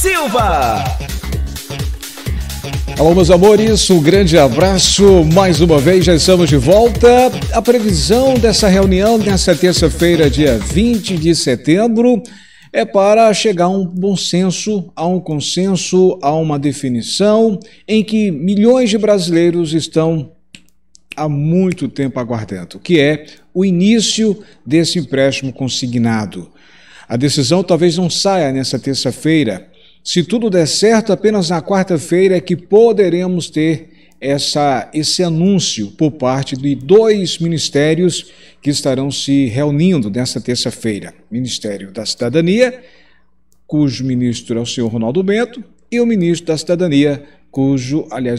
Silva. Alô, meus amores, um grande abraço. Mais uma vez, já estamos de volta. A previsão dessa reunião nessa terça-feira, dia 20 de setembro, é para chegar a um bom senso, a um consenso, a uma definição em que milhões de brasileiros estão há muito tempo aguardando, que é o início desse empréstimo consignado. A decisão talvez não saia nessa terça-feira. Se tudo der certo, apenas na quarta-feira é que poderemos ter esse anúncio por parte de dois ministérios que estarão se reunindo nesta terça-feira. Ministério da Cidadania, cujo ministro é o senhor Ronaldo Bento, e o ministro da Cidadania, o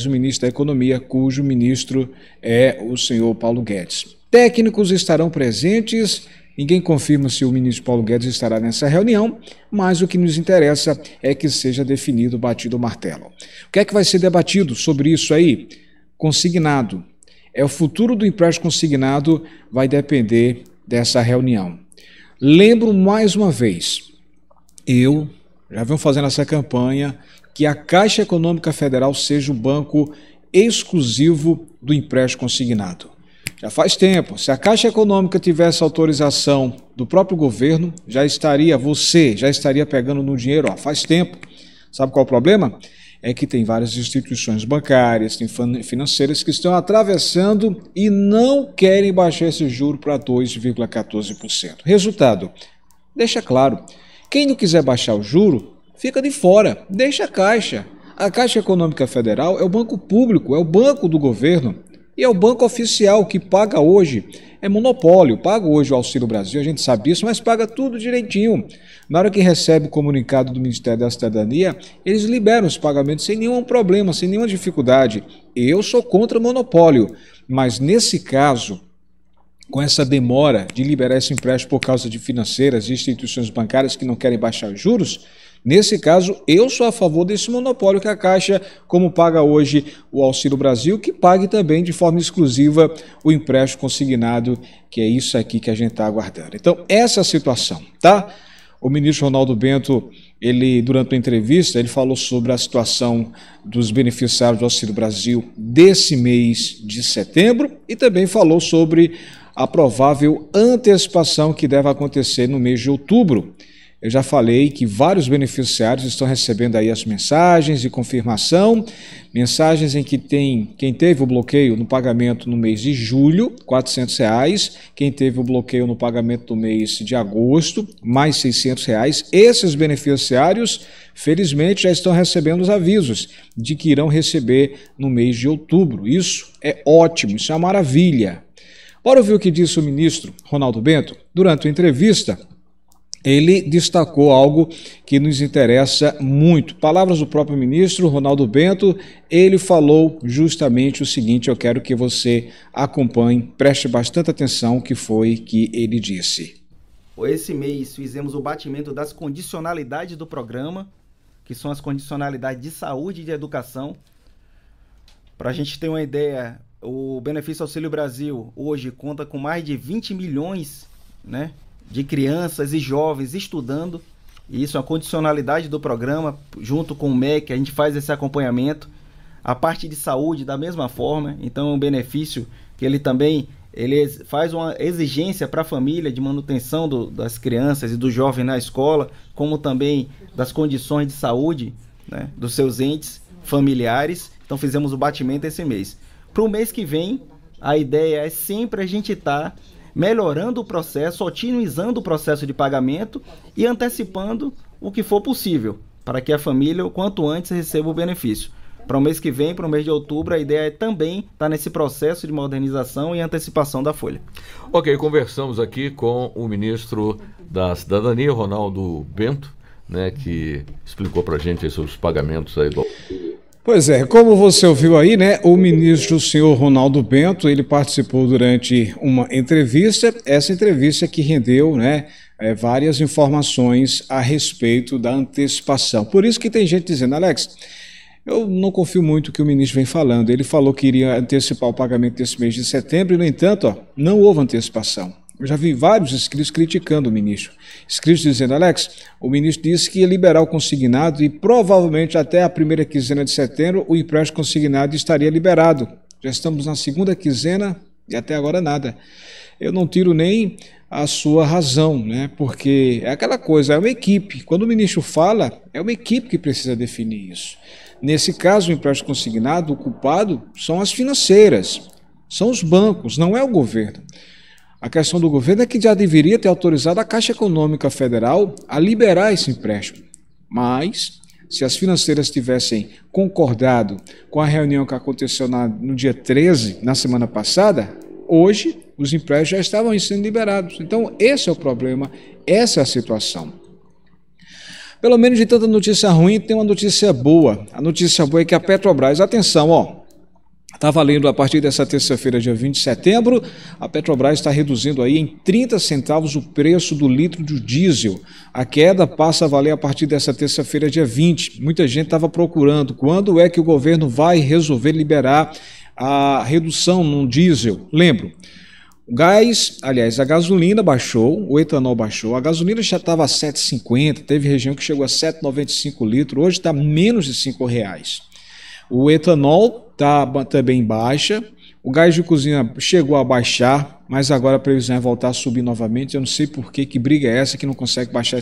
ministro da Economia, cujo ministro é o senhor Paulo Guedes. Técnicos estarão presentes. Ninguém confirma se o ministro Paulo Guedes estará nessa reunião, mas o que nos interessa é que seja definido, batido o martelo. O que é que vai ser debatido sobre isso aí? Consignado. É o futuro do empréstimo consignado, vai depender dessa reunião. Lembro mais uma vez, eu já venho fazendo essa campanha, que a Caixa Econômica Federal seja o banco exclusivo do empréstimo consignado. Já faz tempo. Se a Caixa Econômica tivesse autorização do próprio governo, já estaria pegando no dinheiro, faz tempo. Sabe qual é o problema? É que tem várias instituições bancárias, tem financeiras que estão atravessando e não querem baixar esse juro para 2,14%. Resultado, deixa claro, quem não quiser baixar o juro, fica de fora, deixa a Caixa. A Caixa Econômica Federal é o banco público, é o banco do governo. E é o banco oficial que paga hoje, é monopólio, paga hoje o Auxílio Brasil, a gente sabe disso, mas paga tudo direitinho. Na hora que recebe o comunicado do Ministério da Cidadania, eles liberam os pagamentos sem nenhum problema, sem nenhuma dificuldade. Eu sou contra o monopólio, mas nesse caso, com essa demora de liberar esse empréstimo por causa de financeiras e instituições bancárias que não querem baixar os juros, nesse caso, eu sou a favor desse monopólio que a Caixa, como paga hoje o Auxílio Brasil, que pague também de forma exclusiva o empréstimo consignado, que é isso aqui que a gente está aguardando. Então, essa é a situação, tá? O ministro Ronaldo Bento, ele, durante a entrevista, ele falou sobre a situação dos beneficiários do Auxílio Brasil desse mês de setembro e também falou sobre a provável antecipação que deve acontecer no mês de outubro. Eu já falei que vários beneficiários estão recebendo aí as mensagens de confirmação, mensagens em que tem quem teve o bloqueio no pagamento no mês de julho, R$ 400, quem teve o bloqueio no pagamento do mês de agosto, mais R$ 600. Esses beneficiários, felizmente, já estão recebendo os avisos de que irão receber no mês de outubro. Isso é ótimo, isso é uma maravilha. Bora ouvir o que disse o ministro Ronaldo Bento durante a entrevista. Ele destacou algo que nos interessa muito. Palavras do próprio ministro Ronaldo Bento, ele falou justamente o seguinte, eu quero que você acompanhe, preste bastante atenção no que foi que ele disse. Esse mês fizemos o batimento das condicionalidades do programa, que são as condicionalidades de saúde e de educação. Para a gente ter uma ideia, o Benefício Auxílio Brasil hoje conta com mais de 20 milhões, né, de crianças e jovens estudando, e isso é uma condicionalidade do programa, junto com o MEC, a gente faz esse acompanhamento, a parte de saúde da mesma forma, então é um benefício que ele também faz uma exigência para a família de manutenção das crianças e do jovem na escola, como também das condições de saúde, né, dos seus entes familiares, então fizemos o batimento esse mês. Para o mês que vem, a ideia é sempre a gente estar melhorando o processo, otimizando o processo de pagamento e antecipando o que for possível, para que a família, o quanto antes, receba o benefício. Para o mês que vem, para o mês de outubro, a ideia é também estar nesse processo de modernização e antecipação da folha. Ok, conversamos aqui com o ministro da Cidadania, Ronaldo Bento, né, que explicou para a gente sobre os pagamentos aí do... Pois é, como você ouviu aí, né, o ministro, o senhor Ronaldo Bento, ele participou durante uma entrevista, essa entrevista que rendeu, né, várias informações a respeito da antecipação. Por isso que tem gente dizendo, Alex, eu não confio muito no que o ministro vem falando, ele falou que iria antecipar o pagamento desse mês de setembro e, no entanto, não houve antecipação. já vi vários inscritos criticando o ministro. Inscritos dizendo, Alex, o ministro disse que ia liberar o consignado e provavelmente até a primeira quinzena de setembro o empréstimo consignado estaria liberado. Já estamos na segunda quinzena e até agora nada. Eu não tiro nem a sua razão, né? Porque é aquela coisa, é uma equipe. Quando o ministro fala, é uma equipe que precisa definir isso. Nesse caso, o empréstimo consignado, o culpado são as financeiras, são os bancos, não é o governo. A questão do governo é que já deveria ter autorizado a Caixa Econômica Federal a liberar esse empréstimo. Mas, se as financeiras tivessem concordado com a reunião que aconteceu no dia 13, na semana passada, hoje os empréstimos já estavam sendo liberados. Então, esse é o problema, essa é a situação. Pelo menos de tanta notícia ruim, tem uma notícia boa. A notícia boa é que a Petrobras, atenção, está valendo a partir dessa terça-feira, dia 20 de setembro, a Petrobras está reduzindo aí em 30 centavos o preço do litro do diesel. A queda passa a valer a partir dessa terça-feira, dia 20. Muita gente estava procurando quando é que o governo vai resolver liberar a redução no diesel. Lembro, o gás, aliás, a gasolina baixou, o etanol baixou, a gasolina já estava a 7,50, teve região que chegou a 7,95 litros, hoje está menos de R$5. O etanol está também baixa, o gás de cozinha chegou a baixar, mas agora a previsão é voltar a subir novamente. Eu não sei por que briga é essa que não consegue baixar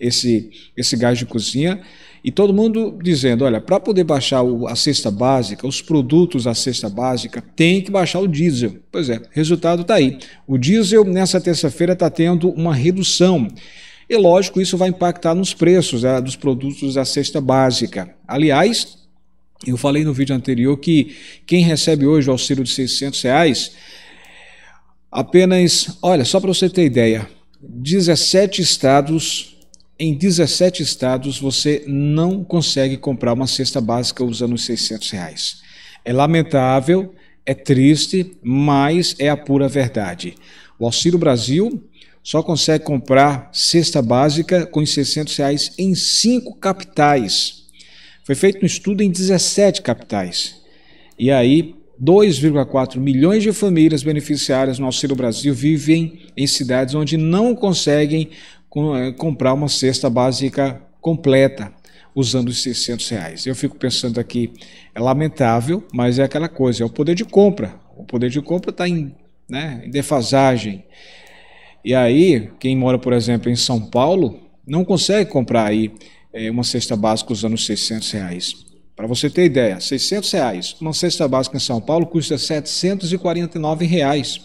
esse gás de cozinha. E todo mundo dizendo, olha, para poder baixar a cesta básica, os produtos da cesta básica, tem que baixar o diesel. Pois é, resultado está aí. O diesel nessa terça-feira está tendo uma redução. E lógico, isso vai impactar nos preços dos produtos da cesta básica. Aliás, eu falei no vídeo anterior que quem recebe hoje o auxílio de R$600, apenas, olha, só para você ter ideia, 17 estados você não consegue comprar uma cesta básica usando os R$600. É lamentável, é triste, mas é a pura verdade. O Auxílio Brasil só consegue comprar cesta básica com os R$600 em 5 capitais. Foi feito um estudo em 17 capitais. E aí, 2,4 milhões de famílias beneficiárias no Auxílio Brasil vivem em cidades onde não conseguem comprar uma cesta básica completa, usando os R$600. Eu fico pensando aqui, é lamentável, mas é aquela coisa, é o poder de compra. O poder de compra está em defasagem. E aí, quem mora, por exemplo, em São Paulo, não consegue comprar aí uma cesta básica usando R$600. Para você ter ideia, R$600, uma cesta básica em São Paulo custa R$749.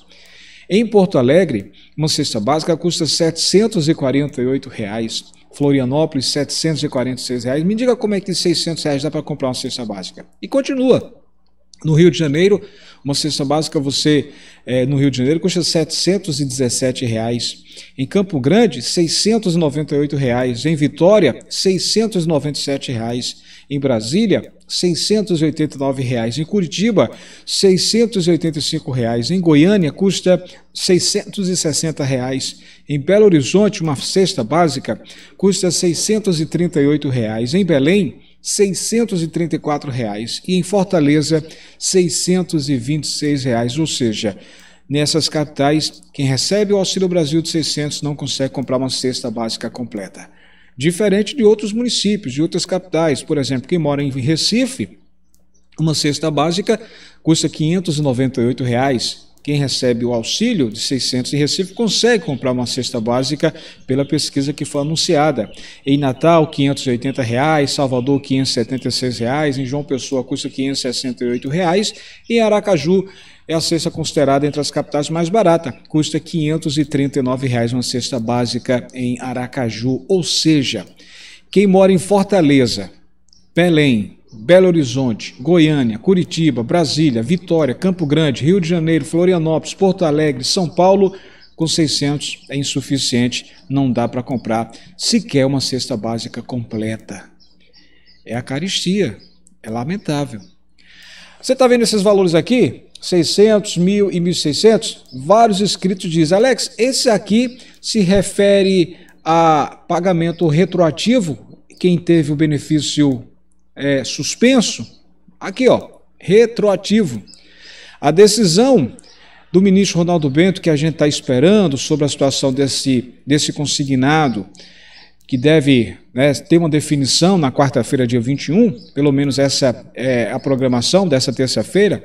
Em Porto Alegre, uma cesta básica custa R$748. Florianópolis, R$746. Me diga como é que R$600 dá para comprar uma cesta básica. E continua. No Rio de Janeiro, uma cesta básica custa R$717. Em Campo Grande, R$698. Em Vitória, R$697. Em Brasília, R$689. Em Curitiba, R$685. Em Goiânia, custa R$660. Em Belo Horizonte, uma cesta básica custa R$638. Em Belém, R$634 e em Fortaleza R$626, ou seja, nessas capitais, quem recebe o Auxílio Brasil de R$600 não consegue comprar uma cesta básica completa. Diferente de outros municípios, de outras capitais, por exemplo, quem mora em Recife, uma cesta básica custa R$598. Quem recebe o auxílio de R$600 em Recife consegue comprar uma cesta básica pela pesquisa que foi anunciada. Em Natal, R$580, Salvador, R$576, em João Pessoa custa R$568 e em Aracaju é a cesta considerada entre as capitais mais barata, custa R$539 uma cesta básica em Aracaju. Ou seja, quem mora em Fortaleza, Belém, Belo Horizonte, Goiânia, Curitiba, Brasília, Vitória, Campo Grande, Rio de Janeiro, Florianópolis, Porto Alegre, São Paulo, com R$600 é insuficiente, não dá para comprar sequer uma cesta básica completa. É a caristia, é lamentável. Você está vendo esses valores aqui? 600, 1.000 e 1.600? Vários inscritos dizem, Alex, esse aqui se refere a pagamento retroativo, quem teve o benefício suspenso, aqui retroativo. A decisão do ministro Ronaldo Bento, que a gente está esperando, sobre a situação desse consignado, que deve, né, ter uma definição na quarta-feira, dia 21, pelo menos essa é a programação dessa terça-feira.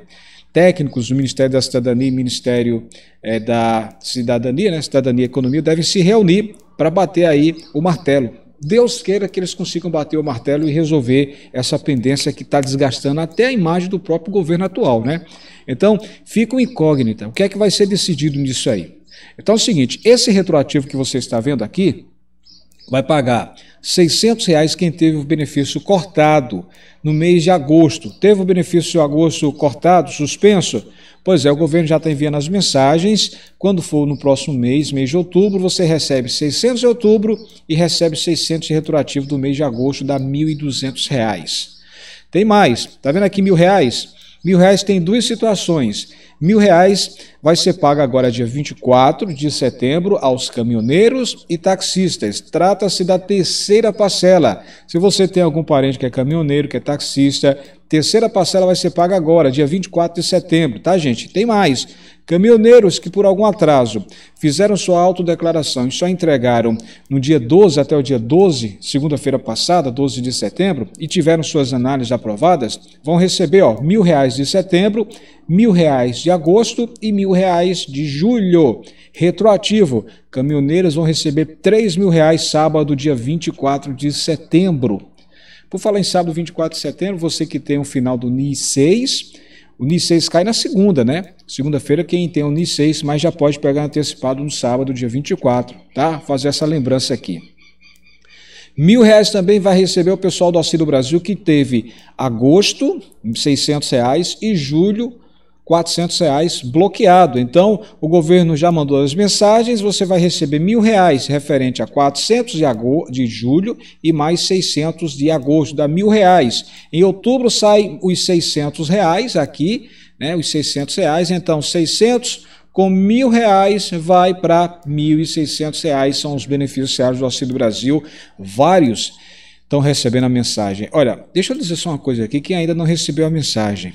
Técnicos do Ministério da Cidadania e Ministério da Cidadania, né, Cidadania e Economia, devem se reunir para bater aí o martelo. Deus queira que eles consigam bater o martelo e resolver essa pendência que está desgastando até a imagem do próprio governo atual, né? Então, fica uma incógnita. O que é que vai ser decidido nisso aí? Então é o seguinte, esse retroativo que você está vendo aqui vai pagar R$ 600 quem teve o benefício cortado no mês de agosto. Teve o benefício de agosto cortado, suspenso? Pois é, o governo já está enviando as mensagens. Quando for no próximo mês, mês de outubro, você recebe R$ 600 de outubro e recebe R$ 600 de retroativo do mês de agosto, dá R$ 1.200. Tem mais, tá vendo aqui R$ 1.000? R$ 1.000 tem duas situações. R$ 1.000 vai ser pago agora dia 24 de setembro aos caminhoneiros e taxistas. Trata-se da terceira parcela. Se você tem algum parente que é caminhoneiro, que é taxista, terceira parcela vai ser paga agora, dia 24 de setembro, tá, gente? Tem mais. Caminhoneiros que por algum atraso fizeram sua autodeclaração e só entregaram no dia 12 até o dia 12, segunda-feira passada, 12 de setembro, e tiveram suas análises aprovadas, vão receber, ó, R$ 1.000 de setembro, R$ 1.000 de agosto e R$ 1.000 de julho. Retroativo, caminhoneiros vão receber R$ 3.000 sábado, dia 24 de setembro. Por falar em sábado, 24 de setembro, você que tem o final do NIS 6, o NIS 6 cai na segunda, né? Segunda-feira, quem tem o NIS 6, mas já pode pegar antecipado no sábado, dia 24, tá? Fazer essa lembrança aqui. R$ 1.000 também vai receber o pessoal do Auxílio Brasil, que teve agosto, R$ 600, e julho, R$ 400 bloqueado. Então, o governo já mandou as mensagens, você vai receber R$ 1.000 referente a 400 de julho e mais 600 de agosto, dá R$ 1.000. Em outubro sai os R$ 600 aqui, né, os R$ 600, então 600 com R$ 1.000 vai para R$ 1.600, são os beneficiários do Auxílio Brasil, vários estão recebendo a mensagem. Olha, deixa eu dizer só uma coisa aqui, quem ainda não recebeu a mensagem,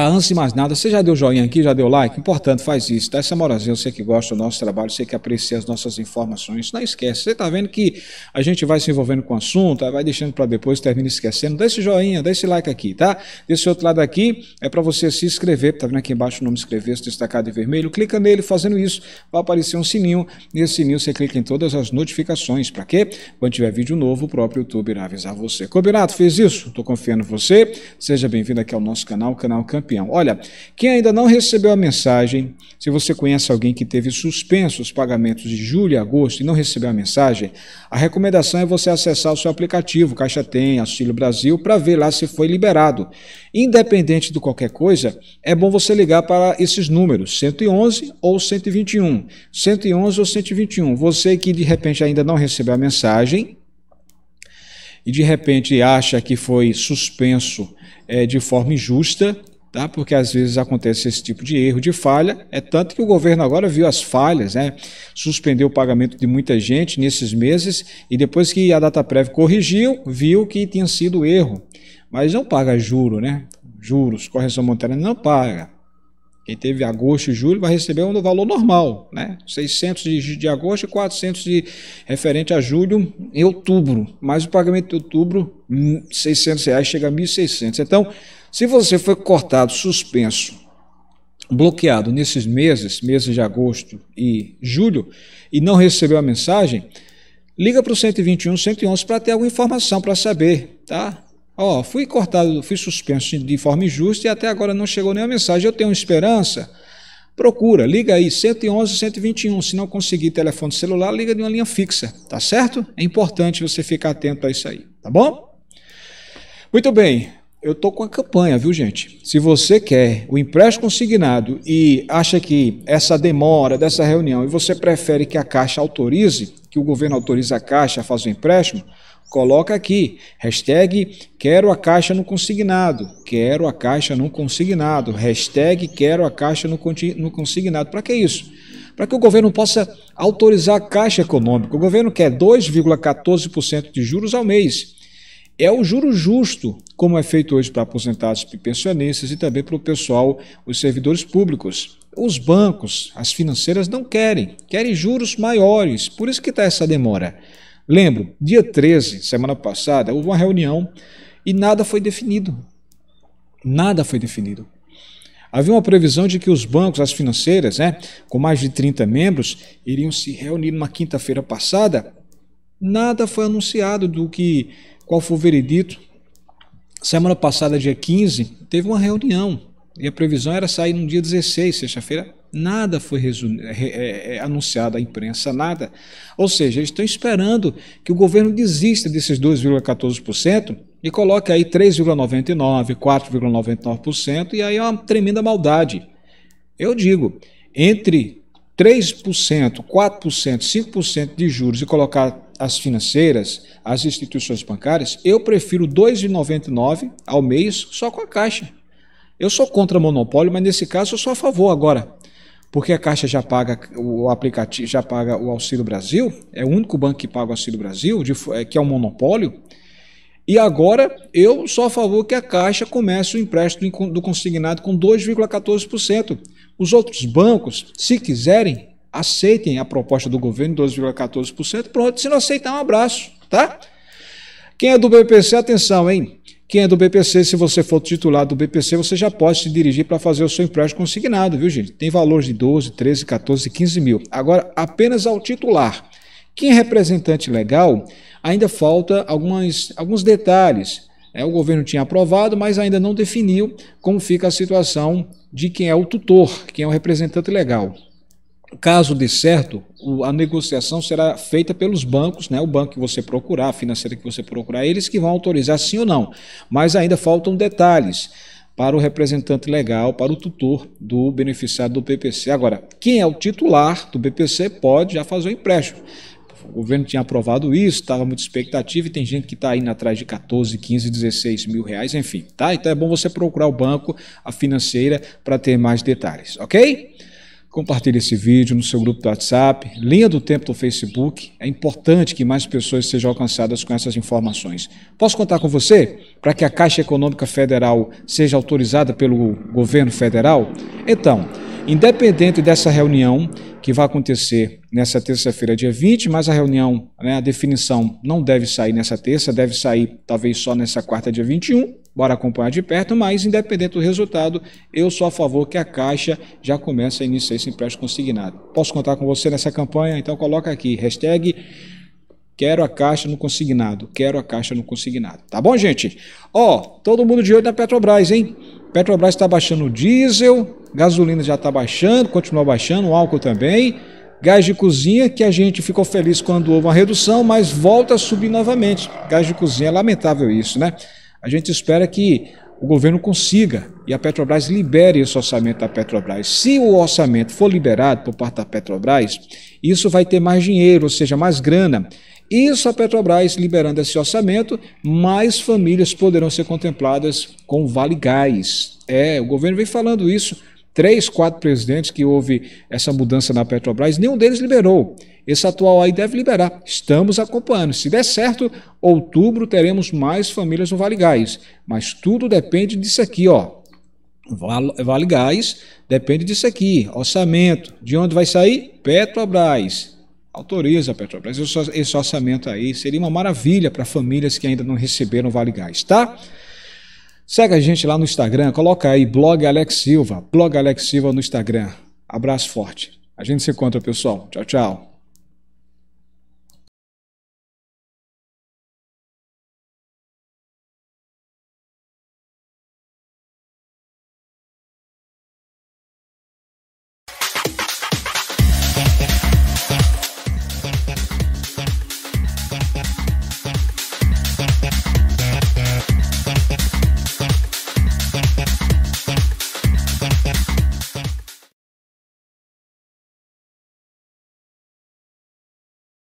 antes de mais nada, você já deu joinha aqui, já deu like? Importante, faz isso, dá essa moralzinha, você que gosta do nosso trabalho, você que aprecia as nossas informações, não esquece, você está vendo que a gente vai se envolvendo com o assunto, vai deixando para depois, termina esquecendo, dá esse joinha, dá esse like aqui, tá? Desse outro lado aqui, é para você se inscrever, tá vendo aqui embaixo o nome inscrever-se destacado em vermelho, clica nele, fazendo isso, vai aparecer um sininho, nesse sininho você clica em todas as notificações, para quê? Quando tiver vídeo novo, o próprio YouTube irá avisar você. Combinado? Fez isso? Estou confiando em você, seja bem-vindo aqui ao nosso canal, o Canal Campeão. Olha, quem ainda não recebeu a mensagem, se você conhece alguém que teve suspenso os pagamentos de julho e agosto e não recebeu a mensagem, a recomendação é você acessar o seu aplicativo, CaixaTem, Auxílio Brasil, para ver lá se foi liberado. Independente de qualquer coisa, é bom você ligar para esses números, 111 ou 121. 111 ou 121, você que de repente ainda não recebeu a mensagem e de repente acha que foi suspenso de forma injusta, tá? Porque às vezes acontece esse tipo de erro, de falha, é tanto que o governo agora viu as falhas, né? Suspendeu o pagamento de muita gente nesses meses e depois que a DataPrev corrigiu, viu que tinha sido erro, mas não paga juro, né? Juros, correção monetária não paga. Quem teve agosto e julho vai receber um valor normal, né? 600 de agosto e 400 de referente a julho e outubro. Mas o pagamento de outubro, R$ 600, chega a 1.600. Então, se você foi cortado, suspenso, bloqueado nesses meses de agosto e julho, e não recebeu a mensagem, liga para o 121, 111 para ter alguma informação, para saber, tá? Ó, fui cortado, fui suspenso de forma injusta e até agora não chegou nenhuma mensagem. Eu tenho esperança? Procura, liga aí, 111, 121. Se não conseguir telefone celular, liga de uma linha fixa, tá certo? É importante você ficar atento a isso aí, tá bom? Muito bem, eu tô com a campanha, viu, gente? Se você quer o empréstimo consignado e acha que essa demora dessa reunião e você prefere que a Caixa autorize, que o governo autorize a Caixa a fazer o empréstimo, coloca aqui, hashtag quero a Caixa no consignado, quero a Caixa no consignado, hashtag quero a Caixa no consignado. Para que isso? Para que o governo possa autorizar a Caixa Econômica. O governo quer 2,14% de juros ao mês. É o juro justo, como é feito hoje para aposentados e pensionistas e também para o pessoal, os servidores públicos. os bancos, as financeiras não querem juros maiores, por isso que está essa demora. Lembro, dia 13, semana passada, houve uma reunião e nada foi definido. Nada foi definido. Havia uma previsão de que os bancos, as financeiras, com mais de 30 membros, iriam se reunir numa quinta-feira passada. Nada foi anunciado do que, qual foi o veredito. Semana passada, dia 15, teve uma reunião e a previsão era sair no dia 16, sexta-feira. Nada foi anunciado à imprensa, nada. Ou seja, eles estão esperando que o governo desista desses 2,14% e coloque aí 3,99%, 4,99%, e aí é uma tremenda maldade. Eu digo, entre 3%, 4%, 5% de juros e colocar as financeiras, as instituições bancárias, eu prefiro 2,99 ao mês só com a Caixa. Eu sou contra monopólio, mas nesse caso eu sou a favor agora. Porque a Caixa já paga o aplicativo, já paga o Auxílio Brasil, é o único banco que paga o Auxílio Brasil, que é um monopólio. E agora eu sou a favor que a Caixa comece o empréstimo do consignado com 2,14%. Os outros bancos, se quiserem, aceitem a proposta do governo, 2,14%. Pronto, se não aceitar, um abraço, tá? Quem é do BPC, atenção, hein? Quem é do BPC, se você for titular do BPC, você já pode se dirigir para fazer o seu empréstimo consignado, viu, gente? Tem valores de 12, 13, 14, 15 mil. Agora, apenas ao titular. Quem é representante legal, ainda falta alguns detalhes. O governo tinha aprovado, mas ainda não definiu como fica a situação de quem é o tutor, quem é o representante legal. Caso dê certo, a negociação será feita pelos bancos, né? O banco que você procurar, a financeira que você procurar, eles que vão autorizar sim ou não. Mas ainda faltam detalhes para o representante legal, para o tutor do beneficiário do BPC. Agora, quem é o titular do BPC pode já fazer o empréstimo. O governo tinha aprovado isso, estava muita expectativa e tem gente que está indo atrás de 14, 15, 16 mil reais, enfim. Tá? Então é bom você procurar o banco, a financeira, para ter mais detalhes, ok? Compartilhe esse vídeo no seu grupo do WhatsApp, linha do tempo do Facebook. É importante que mais pessoas sejam alcançadas com essas informações. Posso contar com você para que a Caixa Econômica Federal seja autorizada pelo governo federal? Então, independente dessa reunião que vai acontecer nessa terça-feira, dia 20, mas a reunião, a definição não deve sair nessa terça, deve sair talvez só nessa quarta, dia 21. Bora acompanhar de perto, mas independente do resultado, eu sou a favor que a Caixa já comece a iniciar esse empréstimo consignado. Posso contar com você nessa campanha? Então coloca aqui, hashtag quero a Caixa no consignado, quero a Caixa no consignado. Tá bom, gente? Todo mundo de olho na Petrobras, hein? Petrobras está baixando o diesel, gasolina já está baixando, continua baixando, o álcool também, gás de cozinha, que a gente ficou feliz quando houve uma redução, mas volta a subir novamente. Gás de cozinha, é lamentável isso, né? A gente espera que o governo consiga e a Petrobras libere esse orçamento da Petrobras. Se o orçamento for liberado por parte da Petrobras, isso vai ter mais dinheiro, ou seja, mais grana. Isso a Petrobras liberando esse orçamento, mais famílias poderão ser contempladas com o Vale Gás. O governo vem falando isso. 3, 4 presidentes que houve essa mudança na Petrobras, nenhum deles liberou. Esse atual aí deve liberar. Estamos acompanhando. Se der certo, outubro teremos mais famílias no Vale Gás. Mas tudo depende disso aqui, ó. Vale Gás depende disso aqui. Orçamento. De onde vai sair? Petrobras. Autoriza a Petrobras. Esse orçamento aí seria uma maravilha para famílias que ainda não receberam Vale Gás, tá? Segue a gente lá no Instagram, coloca aí blog Alex Silva no Instagram. Abraço forte. A gente se encontra, pessoal. Tchau, tchau.